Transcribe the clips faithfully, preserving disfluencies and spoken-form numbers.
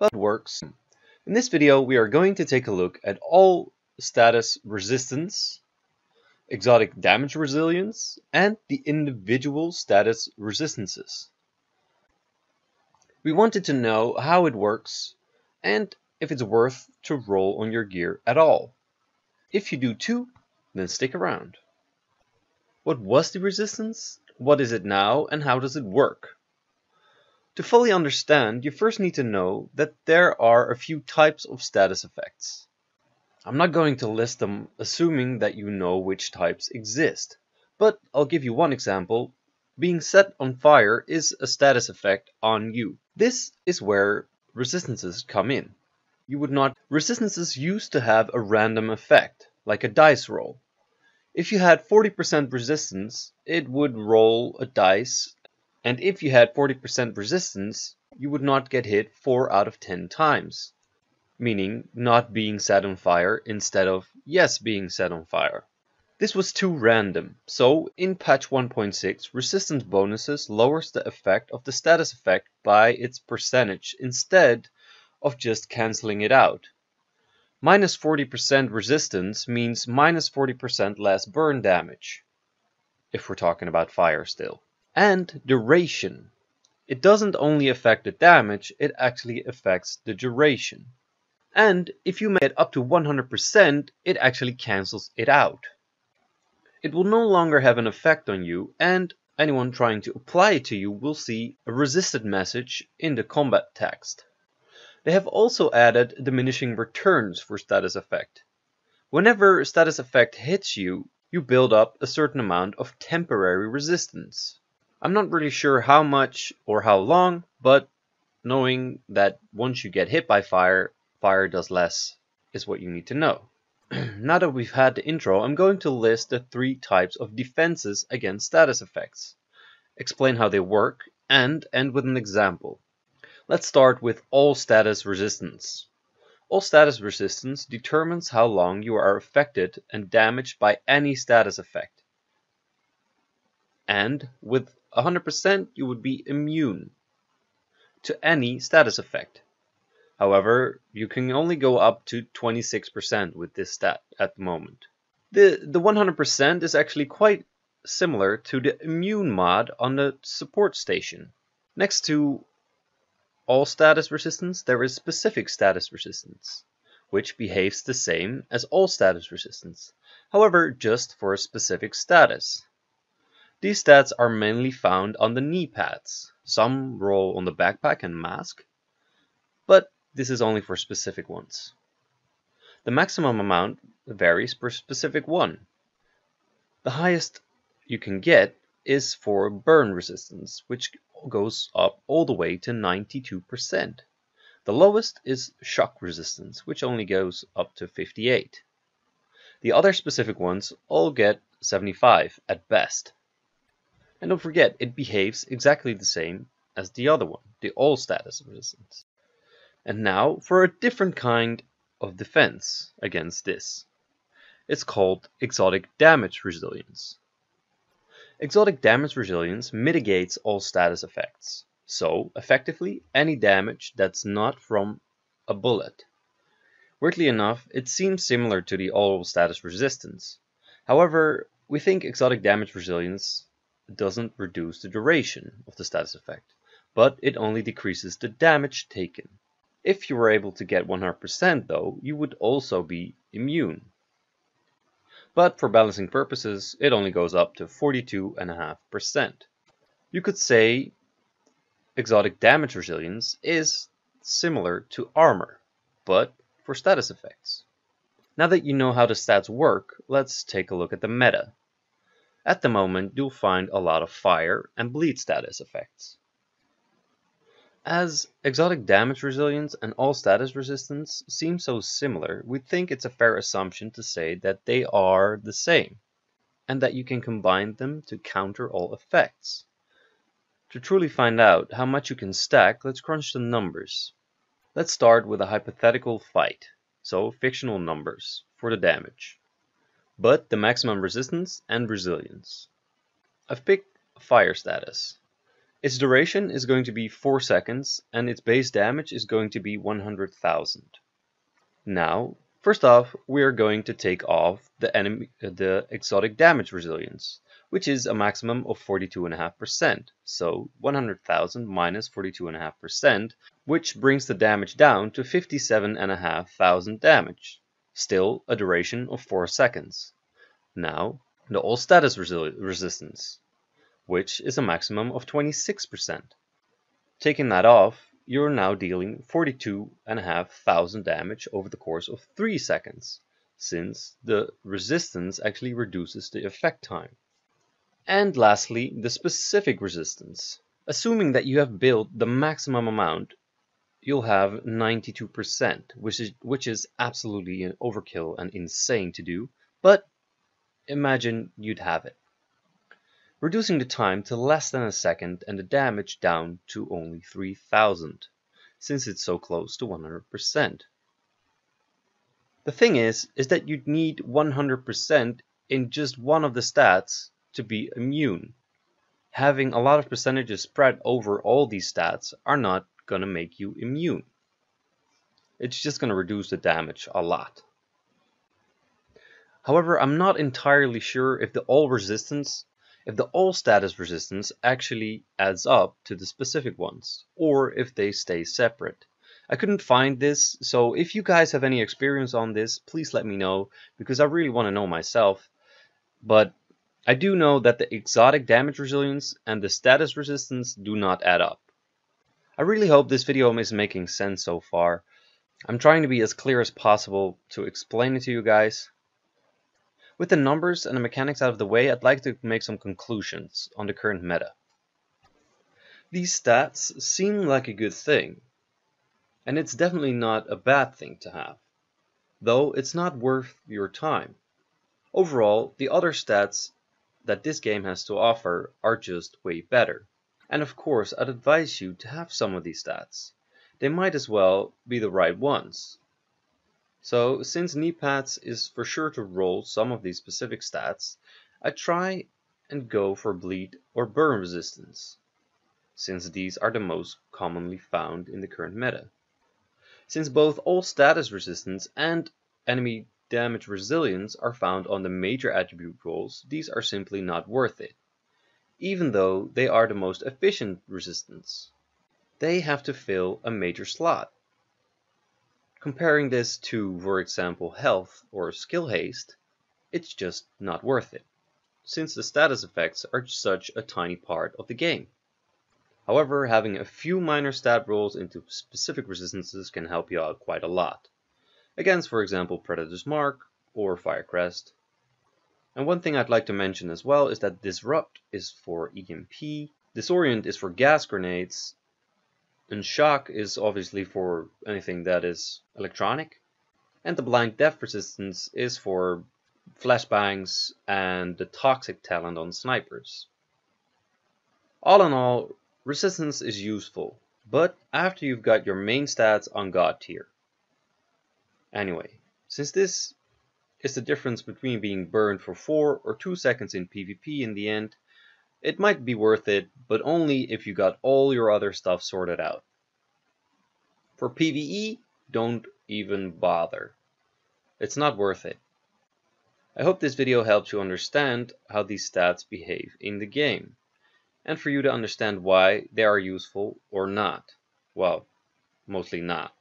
but it works. In this video, we are going to take a look at all status resistance, exotic damage resilience, and the individual status resistances. We wanted to know how it works and if it's worth to roll on your gear at all. If you do too, then stick around. What was the resistance? What is it now, and how does it work? To fully understand, you first need to know that there are a few types of status effects. I'm not going to list them, assuming that you know which types exist, but I'll give you one example. Being set on fire is a status effect on you. This is where resistances come in. You would not. Resistances used to have a random effect, like a dice roll. If you had forty percent resistance, it would roll a dice. And if you had forty percent resistance, you would not get hit four out of ten times, meaning not being set on fire instead of yes being set on fire. This was too random, so in patch one point six, resistance bonuses lowers the effect of the status effect by its percentage instead of just cancelling it out. Minus forty percent resistance means minus forty percent less burn damage, if we're talking about fire still. And duration. It doesn't only affect the damage, it actually affects the duration. And if you make it up to one hundred percent, it actually cancels it out. It will no longer have an effect on you, and anyone trying to apply it to you will see a resisted message in the combat text. They have also added diminishing returns for status effect. Whenever status effect hits you, you build up a certain amount of temporary resistance. I'm not really sure how much or how long, but knowing that once you get hit by fire, fire does less is what you need to know. Now that we've had the intro, I'm going to list the three types of defenses against status effects, explain how they work, and end with an example. Let's start with all status resistance. All status resistance determines how long you are affected and damaged by any status effect. And with one hundred percent you would be immune to any status effect. However, you can only go up to twenty-six percent with this stat at the moment. The, the one hundred percent is actually quite similar to the immune mod on the support station. Next to all status resistance, there is specific status resistance, which behaves the same as all status resistance, however just for a specific status. These stats are mainly found on the knee pads. Some roll on the backpack and mask, but this is only for specific ones. The maximum amount varies per specific one. The highest you can get is for burn resistance, which goes up all the way to ninety-two percent. The lowest is shock resistance, which only goes up to fifty-eight. The other specific ones all get seventy-five at best. And don't forget, it behaves exactly the same as the other one, the all status resistance. And now for a different kind of defense against this. It's called exotic damage resilience. Exotic damage resilience mitigates all status effects. So, effectively, any damage that's not from a bullet. Weirdly enough, it seems similar to the all status resistance. However, we think exotic damage resilience doesn't reduce the duration of the status effect, but it only decreases the damage taken. If you were able to get one hundred percent though, you would also be immune. But for balancing purposes, it only goes up to forty-two point five percent. You could say exotic damage resilience is similar to armor, but for status effects. Now that you know how the stats work, let's take a look at the meta. At the moment, you'll find a lot of fire and bleed status effects. As exotic damage resilience and all status resistance seem so similar, we think it's a fair assumption to say that they are the same, and that you can combine them to counter all effects. To truly find out how much you can stack, let's crunch the numbers. Let's start with a hypothetical fight, so fictional numbers for the damage, but the maximum resistance and resilience. I've picked fire status. Its duration is going to be four seconds, and its base damage is going to be one hundred thousand. Now, first off, we are going to take off the, enemy, uh, the exotic damage resilience, which is a maximum of forty-two point five percent, so one hundred thousand minus forty-two point five percent, which brings the damage down to fifty-seven thousand five hundred damage, still a duration of four seconds. Now, the all status resi resistance, which is a maximum of twenty-six percent. Taking that off, you're now dealing forty-two thousand five hundred damage over the course of three seconds, since the resistance actually reduces the effect time. And lastly, the specific resistance. Assuming that you have built the maximum amount, you'll have ninety-two percent, which is, which is absolutely an overkill and insane to do, but imagine you'd have it. Reducing the time to less than a second and the damage down to only three thousand, since it's so close to one hundred percent. The thing is, is that you'd need one hundred percent in just one of the stats to be immune. Having a lot of percentages spread over all these stats are not gonna make you immune. It's just gonna reduce the damage a lot. However, I'm not entirely sure if the all resistance, if the all status resistance actually adds up to the specific ones, or if they stay separate. I couldn't find this, so if you guys have any experience on this, please let me know, because I really want to know myself. But I do know that the exotic damage resilience and the status resistance do not add up. I really hope this video is making sense so far. I'm trying to be as clear as possible to explain it to you guys. With the numbers and the mechanics out of the way, I'd like to make some conclusions on the current meta. These stats seem like a good thing, and it's definitely not a bad thing to have, though it's not worth your time. Overall, the other stats that this game has to offer are just way better. And of course, I'd advise you to have some of these stats. They might as well be the right ones. So since Knee Pads is for sure to roll some of these specific stats, I try and go for bleed or burn resistance, since these are the most commonly found in the current meta. Since both all status resistance and enemy damage resilience are found on the major attribute rolls, these are simply not worth it, even though they are the most efficient resistance. They have to fill a major slot. Comparing this to, for example, health or skill haste, it's just not worth it, since the status effects are such a tiny part of the game. However, having a few minor stat rolls into specific resistances can help you out quite a lot, against, for example, Predator's Mark or Firecrest. And one thing I'd like to mention as well is that Disrupt is for E M P, Disorient is for gas grenades, and Shock is obviously for anything that is electronic, and the Blind Death resistance is for flashbangs and the Toxic talent on snipers. All in all, resistance is useful, but after you've got your main stats on God tier. Anyway, since this is the difference between being burned for four or two seconds in PvP in the end, it might be worth it, but only if you got all your other stuff sorted out. For PvE, don't even bother. It's not worth it. I hope this video helps you understand how these stats behave in the game, and for you to understand why they are useful or not. Well, mostly not.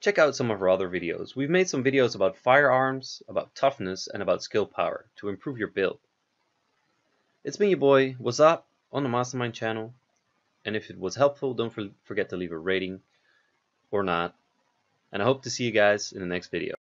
Check out some of our other videos. We've made some videos about firearms, about toughness, and about skill power to improve your build. It's been your boy, what's up, on the Mastermind channel. And if it was helpful, don't forget to leave a rating or not. And I hope to see you guys in the next video.